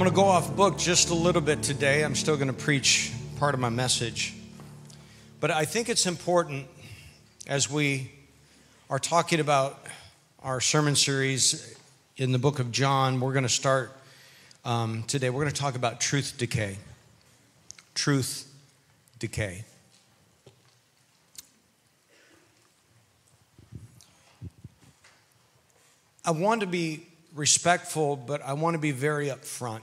I'm going to go off book just a little bit today. I'm still going to preach part of my message. But I think it's important as we are talking about our sermon series in the book of John, we're going to start today. We're going to talk about truth decay. Truth decay. I want to be respectful, but I want to be very upfront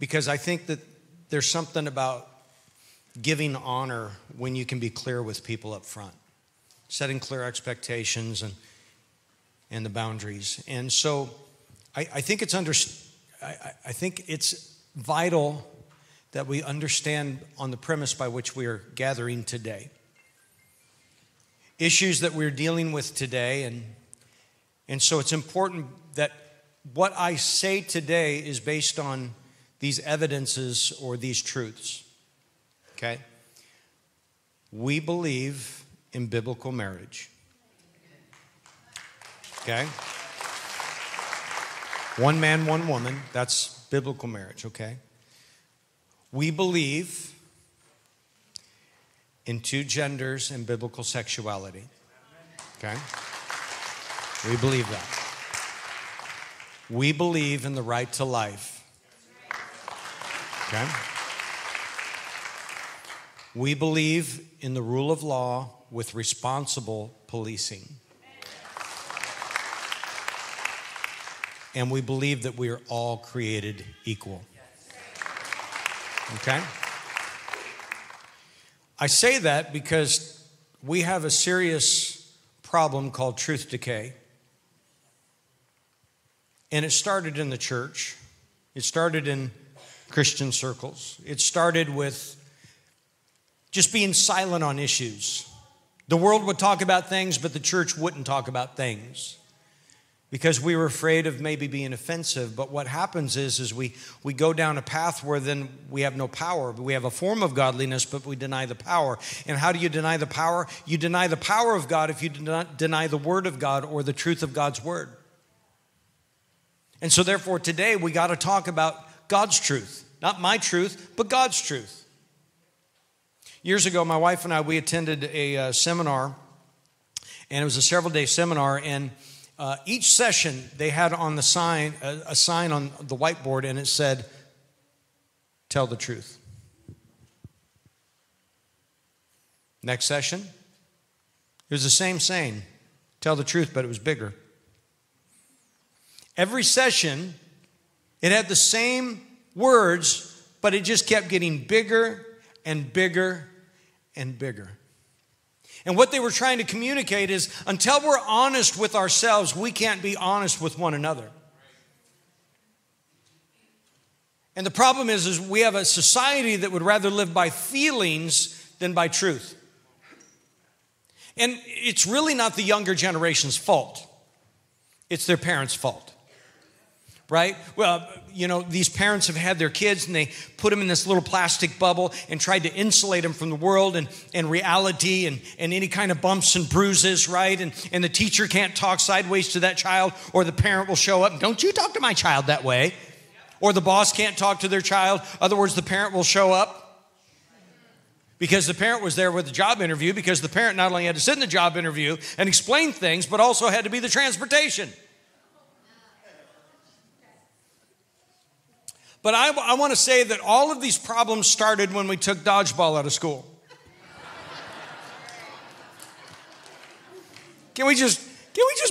because I think that there's something about giving honor when you can be clear with people up front, setting clear expectations and the boundaries. And so I think it's vital that we understand on the premise by which we are gathering today. Issues that we're dealing with today, and so it's important that what I say today is based on these evidences or these truths, okay? We believe in biblical marriage, okay? One man, one woman, that's biblical marriage, okay? We believe in two genders and biblical sexuality, okay? We believe that. We believe in the right to life, okay? We believe in the rule of law with responsible policing. And we believe that we are all created equal, okay? I say that because we have a serious problem called truth decay. And it started in the church. It started in Christian circles. It started with just being silent on issues. The world would talk about things, but the church wouldn't talk about things because we were afraid of maybe being offensive. But what happens is we go down a path where then we have no power. We have a form of godliness, but we deny the power. And how do you deny the power? You deny the power of God if you do not deny the word of God or the truth of God's word. And so therefore today we got to talk about God's truth. Not my truth, but God's truth. Years ago, my wife and I, we attended a seminar, and it was a several-day seminar, and each session, they had on the sign, a sign on the whiteboard, and it said, tell the truth. Next session, it was the same saying, tell the truth, but it was bigger. Every session, it had the same words, but it just kept getting bigger and bigger and bigger. And what they were trying to communicate is until we're honest with ourselves, we can't be honest with one another. And the problem is we have a society that would rather live by feelings than by truth. And it's really not the younger generation's fault. It's their parents' fault, right? Well, you know, these parents have had their kids and they put them in this little plastic bubble and tried to insulate them from the world and reality and any kind of bumps and bruises, right? And the teacher can't talk sideways to that child, or the parent will show up and, don't you talk to my child that way. Or the boss can't talk to their child. In other words, the parent will show up because the parent was there with the job interview, because the parent not only had to sit in the job interview and explain things, but also had to be the transportation. But I want to say that all of these problems started when we took dodgeball out of school. Can we just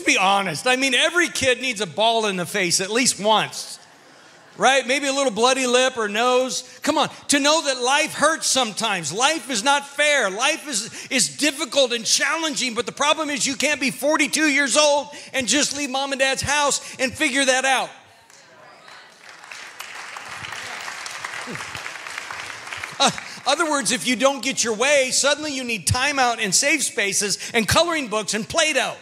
be honest? I mean, every kid needs a ball in the face at least once, right? Maybe a little bloody lip or nose. Come on, to know that life hurts sometimes. Life is not fair. Life is difficult and challenging, but the problem is you can't be 42 years old and just leave mom and dad's house and figure that out. Other words, if you don't get your way, suddenly you need timeout and safe spaces and coloring books and Play-Doh.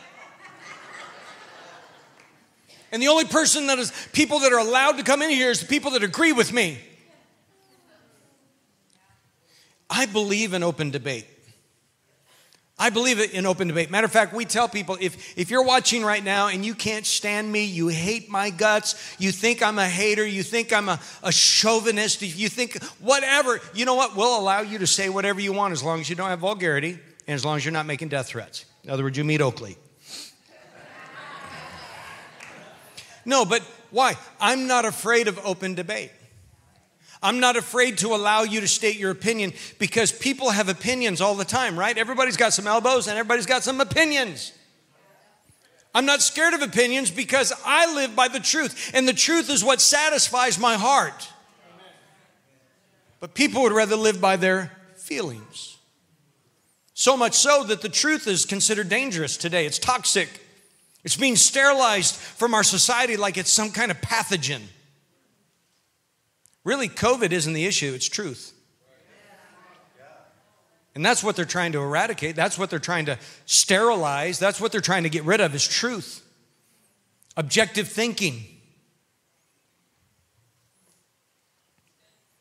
And the only person that is, people that are allowed to come in here is the people that agree with me. I believe in open debate. I believe in open debate. Matter of fact, we tell people, if you're watching right now and you can't stand me, you hate my guts, you think I'm a hater, you think I'm a chauvinist, you think whatever, you know what? We'll allow you to say whatever you want as long as you don't have vulgarity and as long as you're not making death threats. In other words, you meet Oakley. No, but why? I'm not afraid of open debate. I'm not afraid to allow you to state your opinion because people have opinions all the time, right? Everybody's got some elbows and everybody's got some opinions. I'm not scared of opinions because I live by the truth, and the truth is what satisfies my heart. But people would rather live by their feelings. So much so that the truth is considered dangerous today. It's toxic. It's being sterilized from our society like it's some kind of pathogen. Really, COVID isn't the issue, it's truth. And that's what they're trying to eradicate. That's what they're trying to sterilize. That's what they're trying to get rid of, is truth. Objective thinking.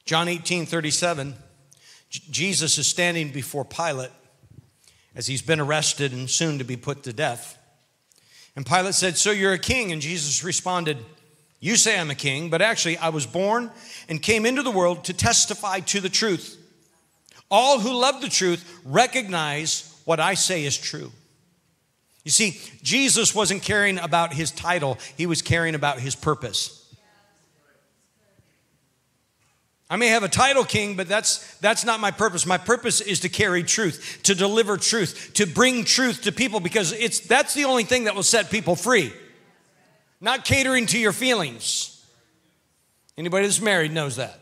John 18:37, Jesus is standing before Pilate as he's been arrested and soon to be put to death. And Pilate said, "So you're a king?" And Jesus responded, "You say I'm a king, but actually I was born and came into the world to testify to the truth. All who love the truth recognize what I say is true." You see, Jesus wasn't caring about his title. He was caring about his purpose. I may have a title king, but that's not my purpose. My purpose is to carry truth, to deliver truth, to bring truth to people, because that's the only thing that will set people free. Not catering to your feelings. Anybody that's married knows that.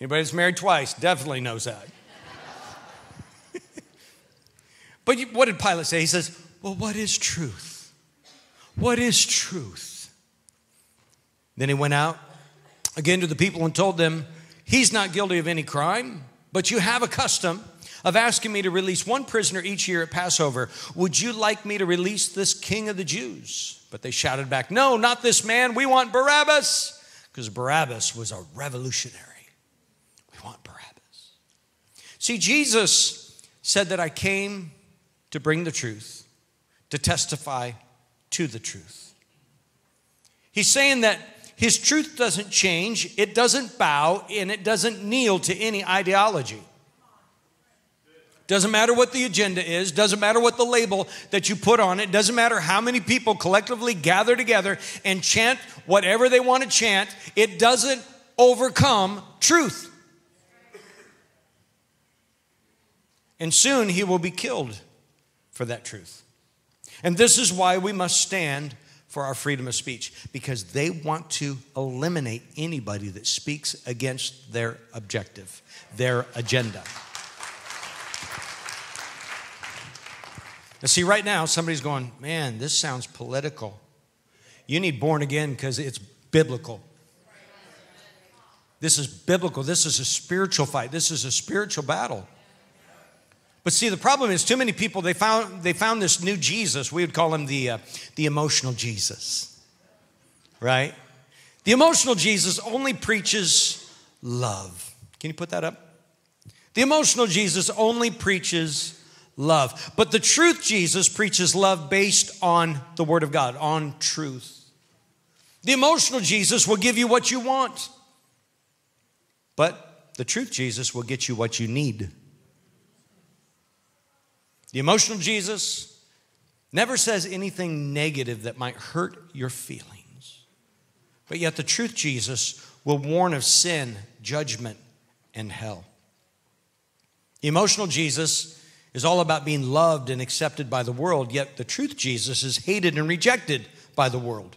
Anybody that's married twice definitely knows that. But what did Pilate say? He says, "Well, what is truth? What is truth?" Then he went out again to the people and told them, "He's not guilty of any crime, but you have a custom of asking me to release one prisoner each year at Passover. Would you like me to release this king of the Jews?" But they shouted back, "No, not this man. We want Barabbas." Because Barabbas was a revolutionary. We want Barabbas. See, Jesus said that I came to bring the truth, to testify to the truth. He's saying that his truth doesn't change, it doesn't bow, and it doesn't kneel to any ideology. Doesn't matter what the agenda is. Doesn't matter what the label that you put on it. Doesn't matter how many people collectively gather together and chant whatever they want to chant. It doesn't overcome truth. And soon he will be killed for that truth. And this is why we must stand for our freedom of speech, because they want to eliminate anybody that speaks against their objective, their agenda. Now, see, right now, somebody's going, "Man, this sounds political." You need born again, because it's biblical. This is biblical. This is a spiritual fight. This is a spiritual battle. But see, the problem is too many people, they found this new Jesus. We would call him the emotional Jesus, right? The emotional Jesus only preaches love. Can you put that up? The emotional Jesus only preaches love. But the truth Jesus preaches love based on the Word of God, on truth. The emotional Jesus will give you what you want, but the truth Jesus will get you what you need. The emotional Jesus never says anything negative that might hurt your feelings, but yet the truth Jesus will warn of sin, judgment, and hell. The emotional Jesus is all about being loved and accepted by the world, yet the truth Jesus is hated and rejected by the world.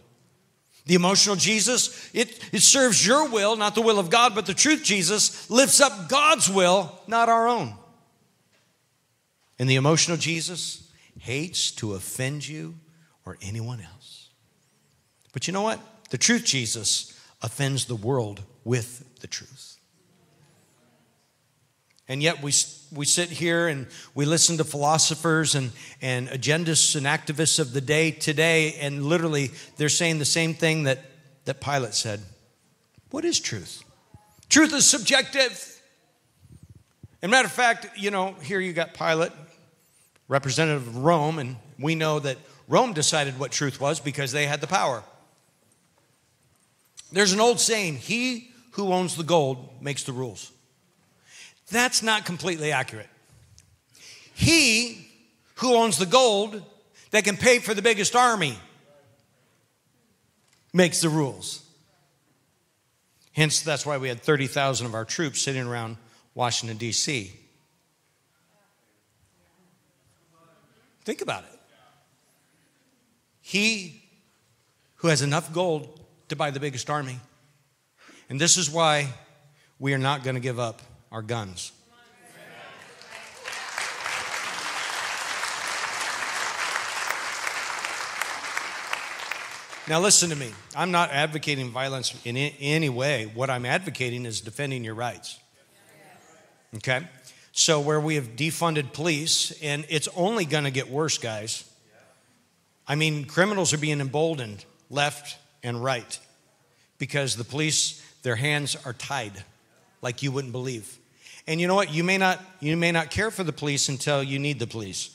The emotional Jesus, it serves your will, not the will of God, but the truth Jesus lifts up God's will, not our own. And the emotional Jesus hates to offend you or anyone else. But you know what? The truth Jesus offends the world with the truth. And yet we sit here and we listen to philosophers and agendists and activists of the day today, and literally they're saying the same thing that Pilate said. What is truth? Truth is subjective. As a matter of fact, you know, here you got Pilate, representative of Rome, and we know that Rome decided what truth was because they had the power. There's an old saying, he who owns the gold makes the rules. That's not completely accurate. He who owns the gold that can pay for the biggest army makes the rules. Hence, that's why we had 30,000 of our troops sitting around Washington, D.C. Think about it. He who has enough gold to buy the biggest army. And this is why we are not going to give up our guns. Now listen to me. I'm not advocating violence in any way. What I'm advocating is defending your rights. Okay? So where we have defunded police, and it's only going to get worse, guys. I mean, criminals are being emboldened left and right because the police, their hands are tied like you wouldn't believe. And you know what? You may not care for the police until you need the police.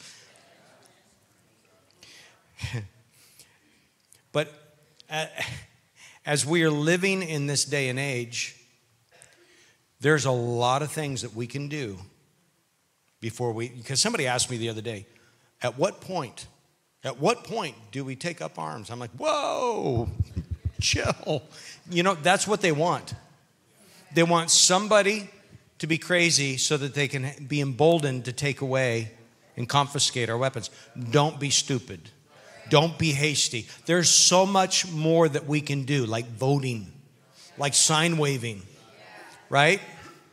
But as we are living in this day and age, there's a lot of things that we can do before we, because somebody asked me the other day, at what point do we take up arms? I'm like, whoa, chill. You know, that's what they want. They want somebody to be crazy so that they can be emboldened to take away and confiscate our weapons. Don't be stupid. Don't be hasty. There's so much more that we can do, like voting, like sign waving, right?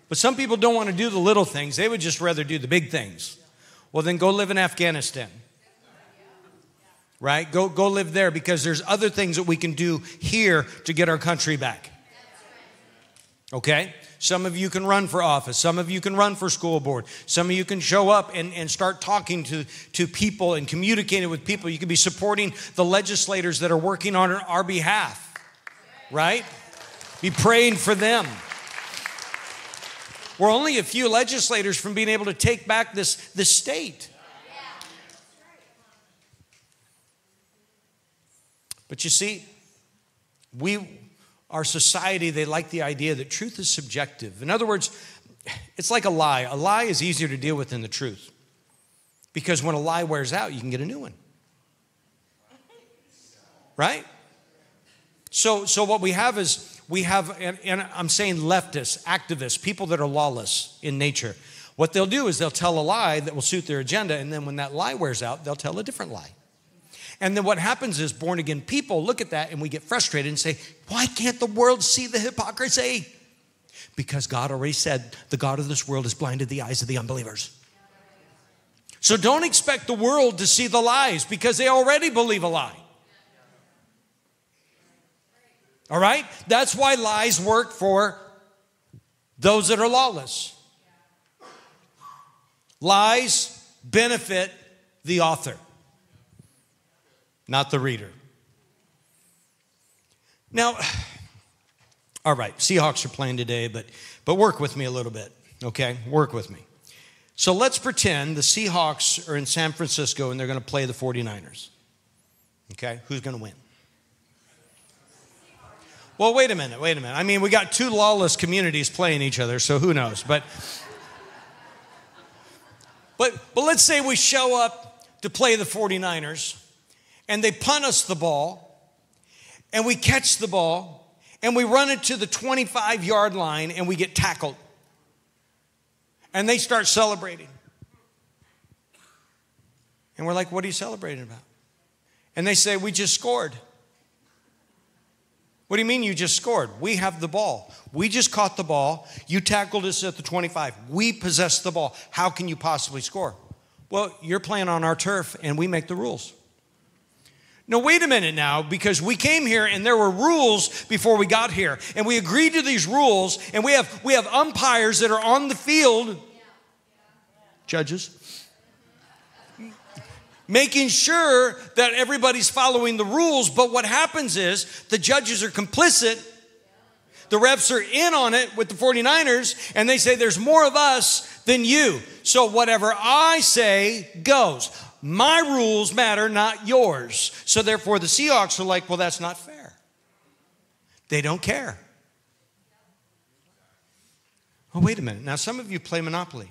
But some people don't want to do the little things. They would just rather do the big things. Well, then go live in Afghanistan. Right? Go live there because there's other things that we can do here to get our country back. Okay? Some of you can run for office. Some of you can run for school board. Some of you can show up and start talking to people and communicating with people. You can be supporting the legislators that are working on our behalf. Right? Be praying for them. We're only a few legislators from being able to take back this state. But you see, our society, they like the idea that truth is subjective. In other words, it's like a lie. A lie is easier to deal with than the truth. Because when a lie wears out, you can get a new one. Right? So what we have is, and I'm saying leftists, activists, people that are lawless in nature. What they'll do is they'll tell a lie that will suit their agenda, and then when that lie wears out, they'll tell a different lie. And then what happens is born-again people look at that and we get frustrated and say, why can't the world see the hypocrisy? Because God already said the God of this world has blinded the eyes of the unbelievers. So don't expect the world to see the lies because they already believe a lie. All right? That's why lies work for those that are lawless. Lies benefit the author, not the reader. Now, all right, Seahawks are playing today, but work with me a little bit, okay? Work with me. So let's pretend the Seahawks are in San Francisco and they're going to play the 49ers, okay? Who's going to win? Well, wait a minute. I mean, we got two lawless communities playing each other, so who knows? But let's say we show up to play the 49ers, and they punt us the ball, and we catch the ball, and we run it to the 25-yard line, and we get tackled. And they start celebrating. And we're like, what are you celebrating about? And they say, we just scored. What do you mean you just scored? We have the ball. We just caught the ball. You tackled us at the 25. We possess the ball. How can you possibly score? Well, you're playing on our turf, and we make the rules. No, wait a minute now, because we came here and there were rules before we got here. And we agreed to these rules, and we have umpires that are on the field, judges, making sure that everybody's following the rules. But what happens is the judges are complicit The refs are in on it with the 49ers, and they say there's more of us than you. So whatever I say goes. My rules matter, not yours. So therefore, the Seahawks are like, well, that's not fair. They don't care. Oh, wait a minute. Now, some of you play Monopoly.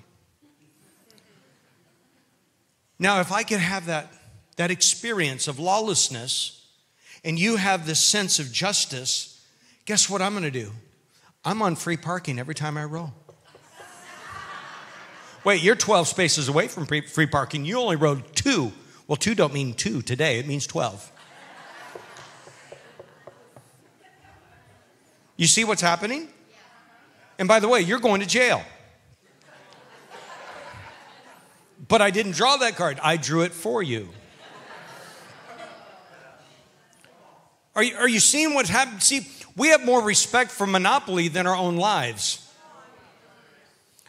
Now, if I could have that experience of lawlessness and you have this sense of justice, guess what I'm going to do? I'm on free parking every time I roll. Wait, you're 12 spaces away from free parking. You only rode 2. Well, 2 don't mean 2 today. It means 12. You see what's happening? And by the way, you're going to jail. But I didn't draw that card. I drew it for you. Are you seeing what's happened? See, we have more respect for Monopoly than our own lives.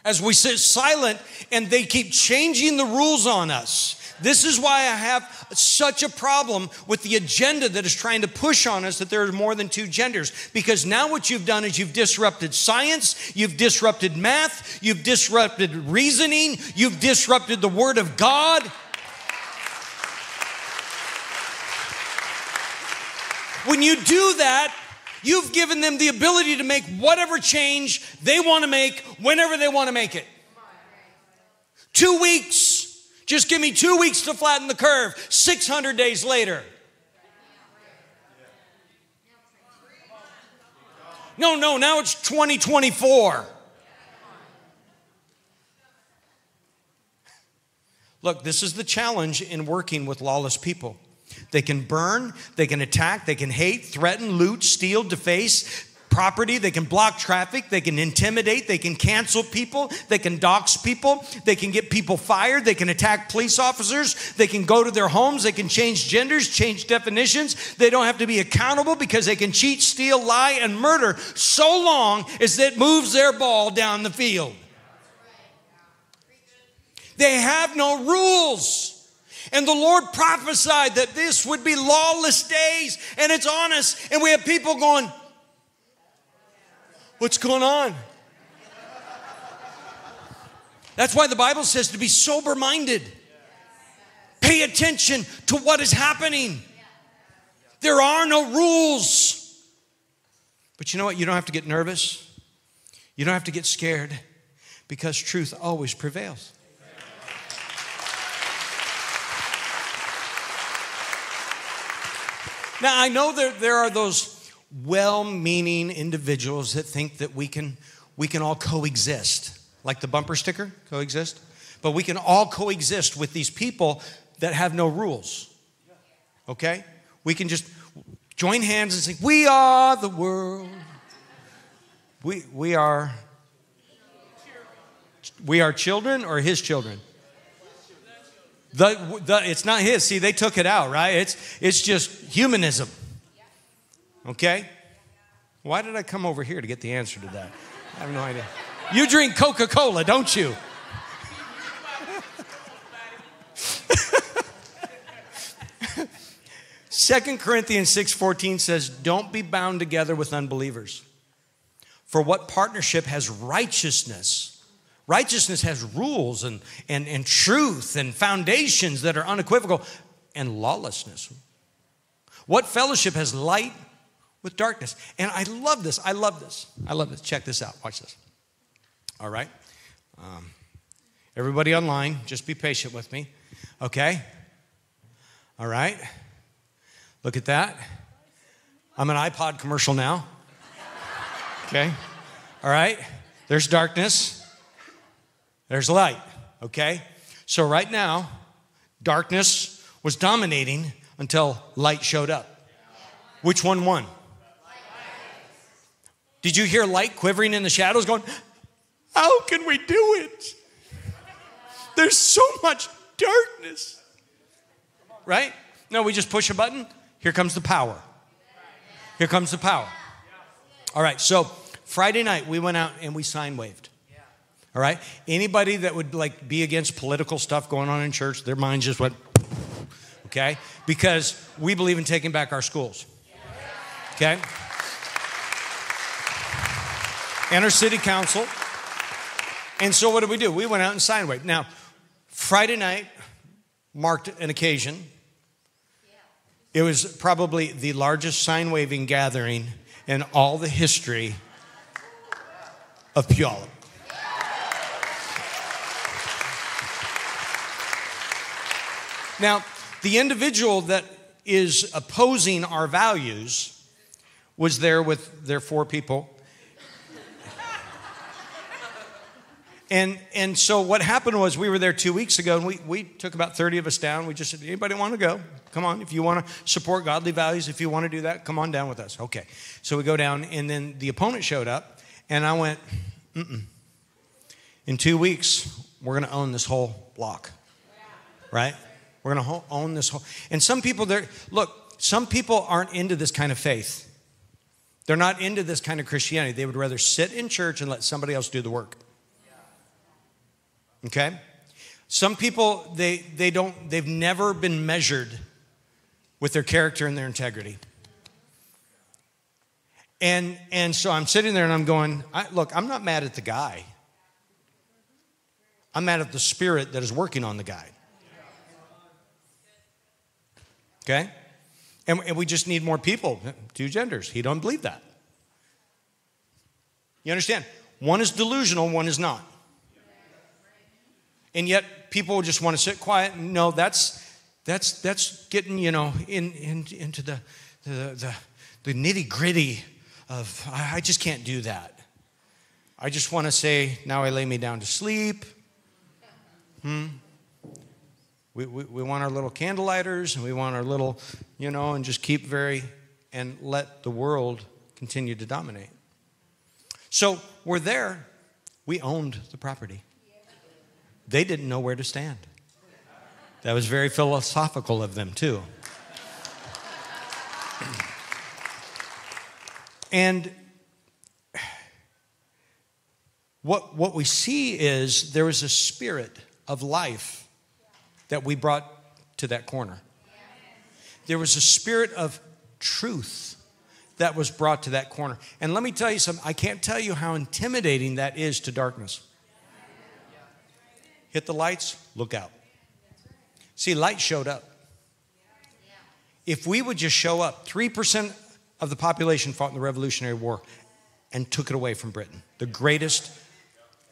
As we sit silent and they keep changing the rules on us. This is why I have such a problem with the agenda that is trying to push on us that there are more than 2 genders. Because now what you've done is you've disrupted science, you've disrupted math, you've disrupted reasoning, you've disrupted the Word of God. When you do that, you've given them the ability to make whatever change they want to make whenever they want to make it. 2 weeks. Just give me 2 weeks to flatten the curve. 600 days later. No, now it's 2024. Look, this is the challenge in working with lawless people. They can burn, they can attack, they can hate, threaten, loot, steal, deface property, they can block traffic, they can intimidate, they can cancel people, they can dox people, they can get people fired, they can attack police officers, they can go to their homes, they can change genders, change definitions, they don't have to be accountable because they can cheat, steal, lie, and murder so long as it moves their ball down the field. They have no rules. And the Lord prophesied that this would be lawless days, and it's on us, and we have people going, what's going on? That's why the Bible says to be sober-minded. Pay attention to what is happening. There are no rules. But you know what? You don't have to get nervous. You don't have to get scared because truth always prevails. Now, I know there are those well-meaning individuals that think that we can all coexist, like the bumper sticker, coexist. But we can all coexist with these people that have no rules, okay? We can just join hands and say, we are the world. We are children or his children? It's not his. See, they took it out, right? It's just humanism. Okay? Why did I come over here to get the answer to that? I have no idea. You drink Coca-Cola, don't you? Second Corinthians 6:14 says, don't be bound together with unbelievers. For what partnership has righteousness? Righteousness has rules and truth and foundations that are unequivocal. And lawlessness. What fellowship has light with darkness? And I love this. I love this. I love this. Check this out. Watch this. All right. Everybody online, just be patient with me. Okay. All right. Look at that. I'm an iPod commercial now. Okay. All right. There's darkness. There's light. Okay. So right now, darkness was dominating until light showed up. Which one won? Did you hear light quivering in the shadows going, how can we do it? There's so much darkness. Right? No, we just push a button. Here comes the power. Here comes the power. All right, so Friday night we went out and we sign waved. All right? Anybody that would like be against political stuff going on in church, their minds just went, okay? Because we believe in taking back our schools. Okay? and our city council. And so what did we do? We went out and signed wave. Now, Friday night marked an occasion. It was probably the largest sign waving gathering in all the history of Puyallup. Now, the individual that is opposing our values was there with their four people. And so what happened was we were there 2 weeks ago, and we took about 30 of us down. We just said, anybody want to go? Come on, if you want to support godly values, if you want to do that, come on down with us. Okay. So we go down, and then the opponent showed up, and I went, In 2 weeks, we're going to own this whole block, right? We're going to own this whole. And some people, look, some people aren't into this kind of faith. They're not into this kind of Christianity. They would rather sit in church and let somebody else do the work. Okay? Some people, they've never been measured with their character and their integrity. And so I'm sitting there and I'm going, look, I'm not mad at the guy. I'm mad at the spirit that is working on the guy. Okay? And we just need more people. Two genders. He don't believe that. You understand? One is delusional, one is not. And yet people just want to sit quiet. No, that's getting, you know, into the nitty-gritty of, I just can't do that. I just want to say, now I lay me down to sleep. We want our little candlelighters, and we want our little, you know, and just keep and let the world continue to dominate. So we're there. We owned the property. They didn't know where to stand. That was very philosophical of them, too. And what we see is there was a spirit of life that we brought to that corner. There was a spirit of truth that was brought to that corner. And let me tell you something. I can't tell you how intimidating that is to darkness. Hit the lights, look out. See, light showed up. If we would just show up, 3% of the population fought in the Revolutionary War and took it away from Britain, the greatest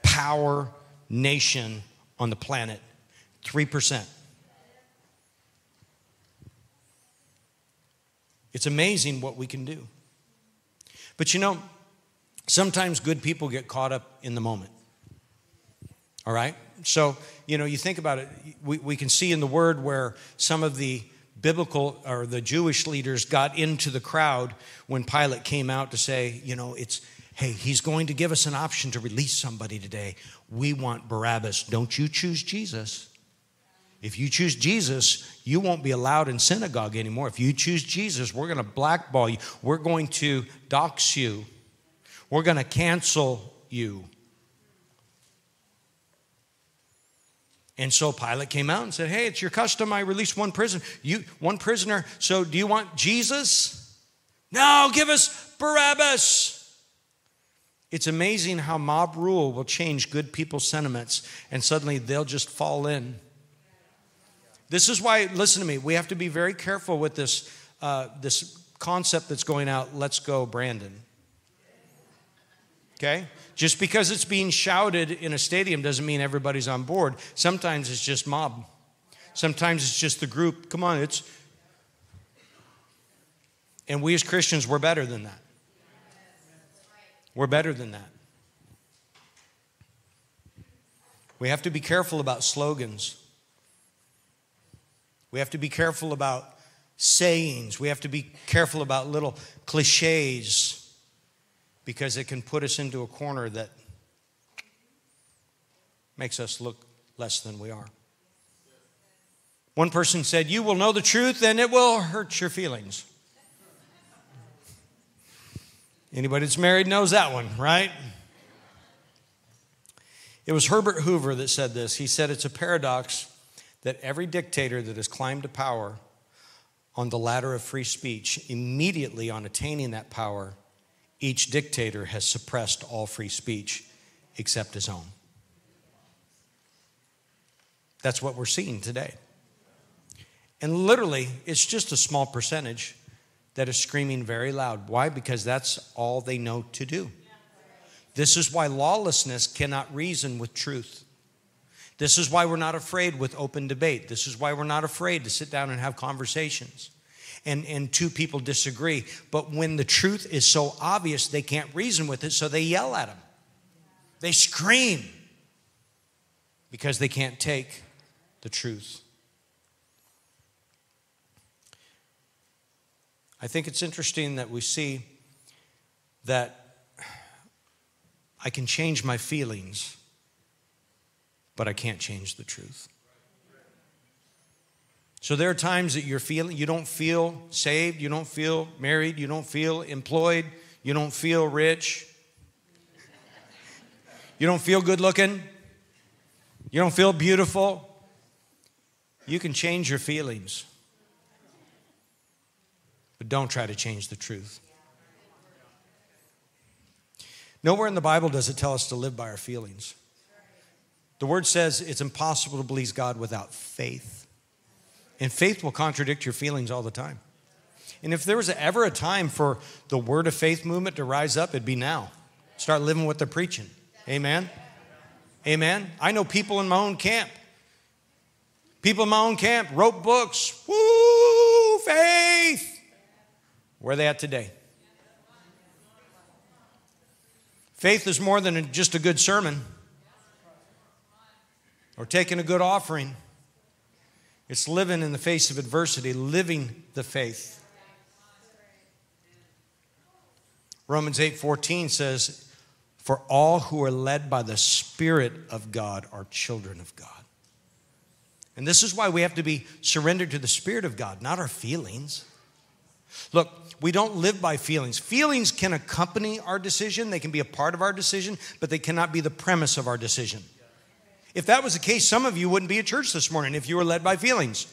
power nation on the planet, 3%. It's amazing what we can do. But you know, sometimes good people get caught up in the moment. All right? So, you know, you think about it, we can see in the Word where some of the biblical or the Jewish leaders got into the crowd when Pilate came out to say, you know, hey, he's going to give us an option to release somebody today. We want Barabbas. Don't you choose Jesus. If you choose Jesus, you won't be allowed in synagogue anymore. If you choose Jesus, we're going to blackball you. We're going to dox you. We're going to cancel you. And so Pilate came out and said, hey, it's your custom. I released one prisoner. So do you want Jesus? No, give us Barabbas. It's amazing how mob rule will change good people's sentiments, and suddenly they'll just fall in. This is why, listen to me, we have to be very careful with this, this concept that's going out, let's go, Brandon. Okay? Just because it's being shouted in a stadium doesn't mean everybody's on board. Sometimes it's just mob. Sometimes it's just the group. Come on, it's... And we as Christians, we're better than that. We're better than that. We have to be careful about slogans. We have to be careful about sayings. We have to be careful about little cliches. Because it can put us into a corner that makes us look less than we are. One person said, you will know the truth and it will hurt your feelings. Anybody that's married knows that one, right? It was Herbert Hoover that said this. He said, it's a paradox that every dictator that has climbed to power on the ladder of free speech, immediately on attaining that power, each dictator has suppressed all free speech except his own. That's what we're seeing today. And literally, it's just a small percentage that is screaming very loud. Why? Because that's all they know to do. This is why lawlessness cannot reason with truth. This is why we're not afraid with open debate. This is why we're not afraid to sit down and have conversations. And two people disagree. But when the truth is so obvious, they can't reason with it, so they yell at them. They scream because they can't take the truth. I think it's interesting that we see that I can change my feelings, but I can't change the truth. So there are times that you're feeling, you don't feel saved, you don't feel married, you don't feel employed, you don't feel rich, you don't feel good looking, you don't feel beautiful. You can change your feelings, but don't try to change the truth. Nowhere in the Bible does it tell us to live by our feelings. The word says it's impossible to please God without faith. And faith will contradict your feelings all the time. And if there was ever a time for the word of faith movement to rise up, it'd be now. Start living what they're preaching. Amen? Amen? I know people in my own camp. People in my own camp wrote books. Woo, faith. Where are they at today? Faith is more than just a good sermon or taking a good offering. It's living in the face of adversity, living the faith. Romans 8:14 says, "For all who are led by the Spirit of God are children of God." And this is why we have to be surrendered to the Spirit of God, not our feelings. Look, we don't live by feelings. Feelings can accompany our decision. They can be a part of our decision, but they cannot be the premise of our decision. If that was the case, some of you wouldn't be at church this morning if you were led by feelings.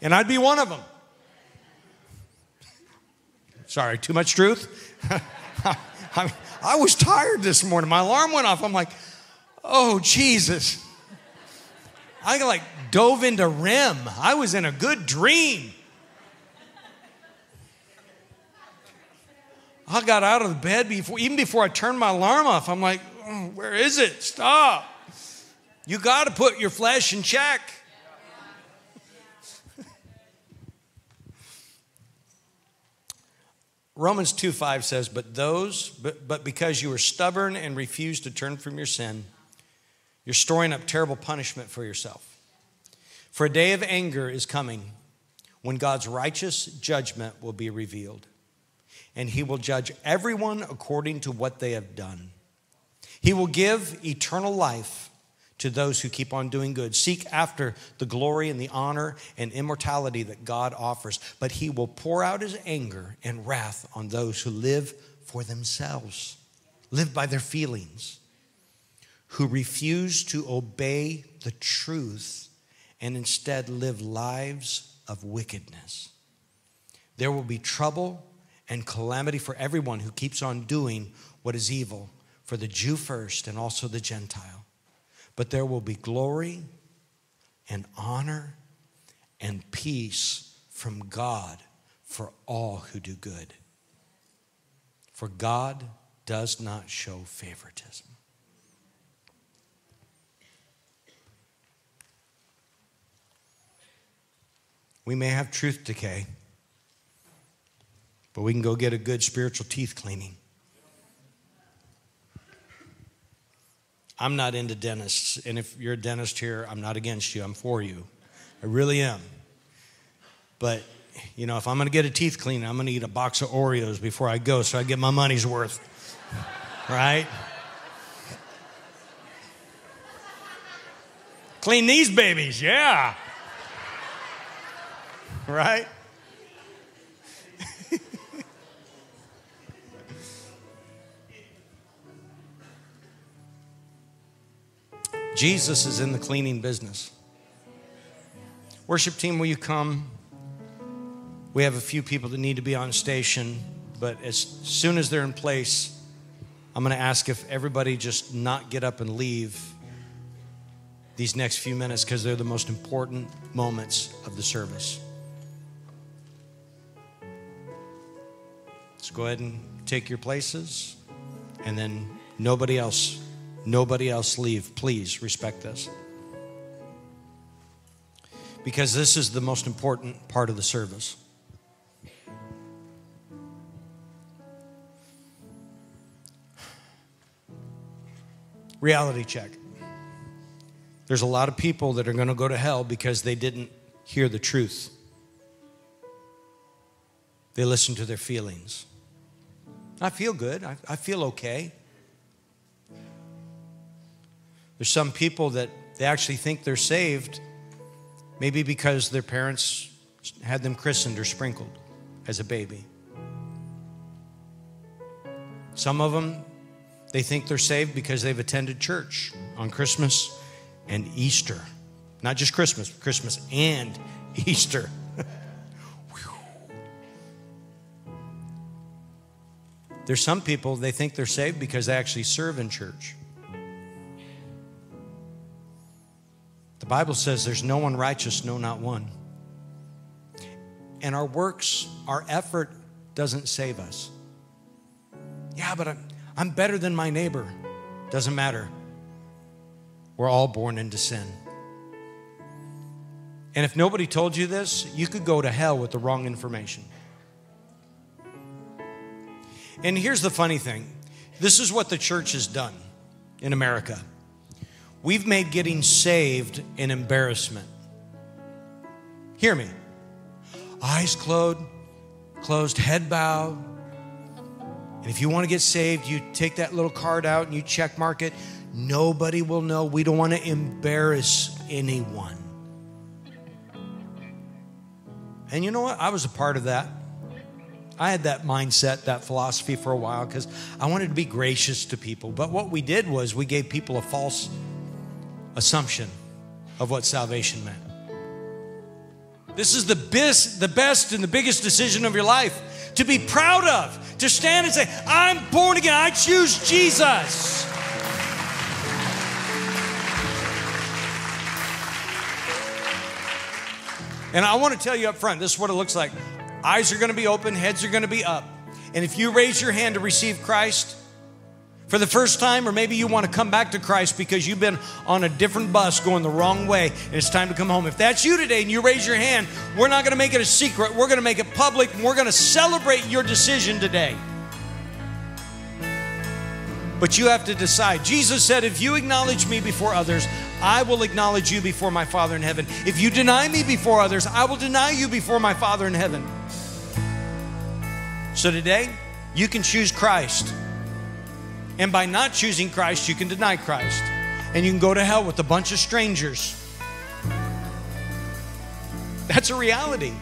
And I'd be one of them. Sorry, too much truth? I mean, I was tired this morning. My alarm went off. I'm like, oh, Jesus. I like dove into REM. I was in a good dream. I got out of the bed even before I turned my alarm off. I'm like, oh, where is it? Stop. You got to put your flesh in check. Romans 2:5 says, but because you are stubborn and refuse to turn from your sin, you're storing up terrible punishment for yourself. For a day of anger is coming when God's righteous judgment will be revealed. And he will judge everyone according to what they have done. He will give eternal life to those who keep on doing good. Seek after the glory and the honor and immortality that God offers. But he will pour out his anger and wrath on those who live for themselves, live by their feelings, who refuse to obey the truth and instead live lives of wickedness. There will be trouble and calamity for everyone who keeps on doing what is evil, for the Jew first and also the Gentile. But there will be glory and honor and peace from God for all who do good. For God does not show favoritism. We may have truth decay, but we can go get a good spiritual teeth cleaning. I'm not into dentists, and if you're a dentist here, I'm not against you. I'm for you. I really am. But, you know, if I'm going to get a teeth cleaning, I'm going to eat a box of Oreos before I go so I get my money's worth, right? Clean these babies, yeah. Right? Jesus is in the cleaning business. Worship team, will you come? We have a few people that need to be on station. But as soon as they're in place, I'm going to ask if everybody just not get up and leave these next few minutes, because they're the most important moments of the service. Let's go ahead and take your places, and then nobody else leave. Please respect this, because this is the most important part of the service. Reality check. There's a lot of people that are going to go to hell because they didn't hear the truth. They listened to their feelings. I feel good. I feel okay. There's some people that they actually think they're saved, maybe because their parents had them christened or sprinkled as a baby. Some of them, they think they're saved because they've attended church on Christmas and Easter. Not just Christmas, but Christmas and Easter. There's some people, they think they're saved because they actually serve in church. The Bible says there's no one righteous, no, not one. And our works, our effort doesn't save us. Yeah, but I'm better than my neighbor. Doesn't matter. We're all born into sin. And if nobody told you this, you could go to hell with the wrong information. And here's the funny thing. This is what the church has done in America. We've made getting saved an embarrassment. Hear me. Eyes closed, head bowed. And if you want to get saved, you take that little card out and you check mark it. Nobody will know. We don't want to embarrass anyone. And you know what? I was a part of that. I had that mindset, that philosophy for a while, because I wanted to be gracious to people. But what we did was we gave people a false assumption of what salvation meant. This is the best and the biggest decision of your life, to be proud of, to stand and say, I'm born again, I choose Jesus. And I want to tell you up front, this is what it looks like. Eyes are going to be open, heads are going to be up. And if you raise your hand to receive Christ for the first time, or maybe you want to come back to Christ because you've been on a different bus going the wrong way and it's time to come home. If that's you today and you raise your hand, we're not going to make it a secret. We're going to make it public, and we're going to celebrate your decision today. But you have to decide. Jesus said, if you acknowledge me before others, I will acknowledge you before my Father in heaven. If you deny me before others, I will deny you before my Father in heaven. So today, you can choose Christ. And by not choosing Christ, you can deny Christ. And you can go to hell with a bunch of strangers. That's a reality.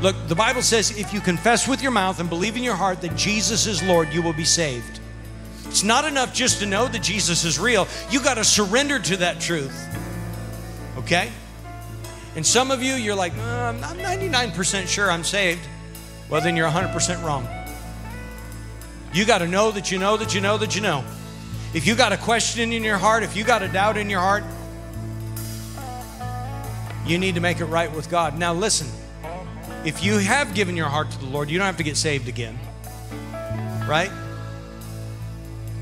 Look, the Bible says if you confess with your mouth and believe in your heart that Jesus is Lord, you will be saved. It's not enough just to know that Jesus is real. You got to surrender to that truth, okay? And some of you, you're like, I'm 99% sure I'm saved. Well, then you're 100% wrong. You got to know that you know that you know that you know. If you got a question in your heart, if you got a doubt in your heart, you need to make it right with God. Now listen, if you have given your heart to the Lord, you don't have to get saved again, right?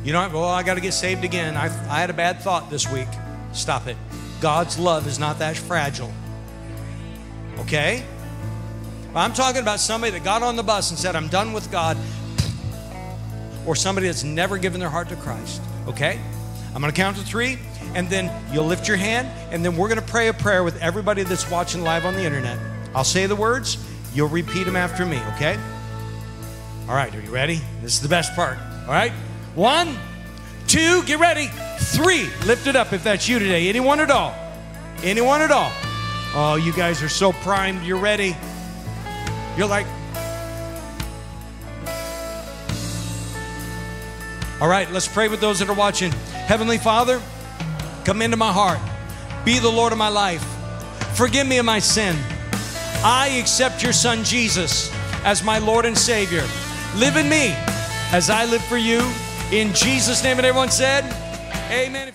You don't have, well, I got to get saved again. I had a bad thought this week. Stop it. God's love is not that fragile. Okay? I'm talking about somebody that got on the bus and said, I'm done with God. Or somebody that's never given their heart to Christ. Okay? I'm going to count to 3, and then you'll lift your hand, and then we're going to pray a prayer with everybody that's watching live on the internet. I'll say the words. You'll repeat them after me. Okay? All right. Are you ready? This is the best part. All right? 1, 2, get ready. 3, lift it up if that's you today. Anyone at all? Anyone at all? Oh, you guys are so primed. You're ready. You're like, all right, let's pray with those that are watching. Heavenly Father, come into my heart. Be the Lord of my life. Forgive me of my sin. I accept your Son, Jesus, as my Lord and Savior. Live in me as I live for you. In Jesus' name, and everyone said, amen.